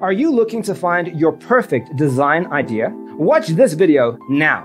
Are you looking to find your perfect design idea? Watch this video now.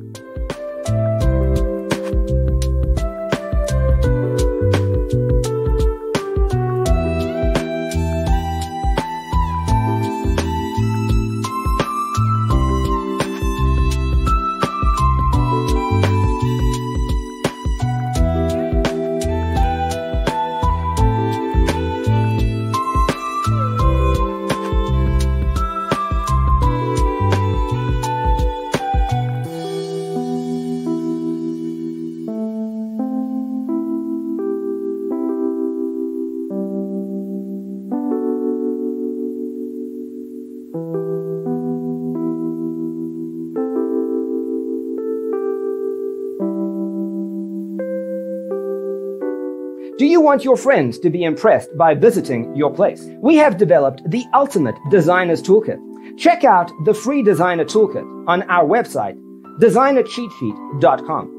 Do you want your friends to be impressed by visiting your place? We have developed the ultimate designer's toolkit. Check out the free designer toolkit on our website, designercheatsheet.com.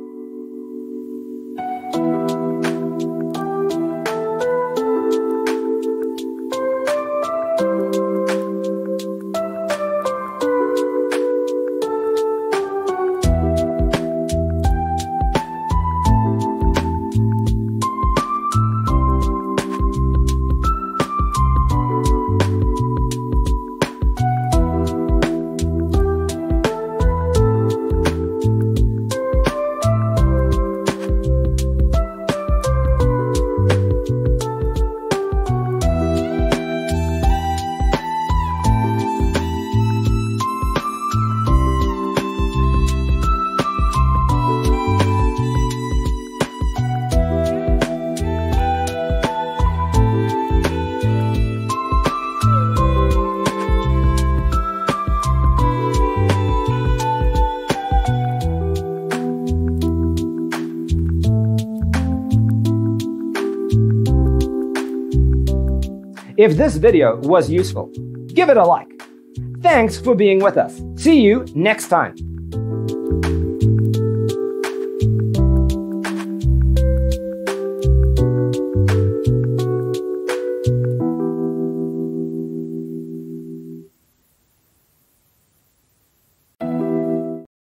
If this video was useful, give it a like. Thanks for being with us. See you next time.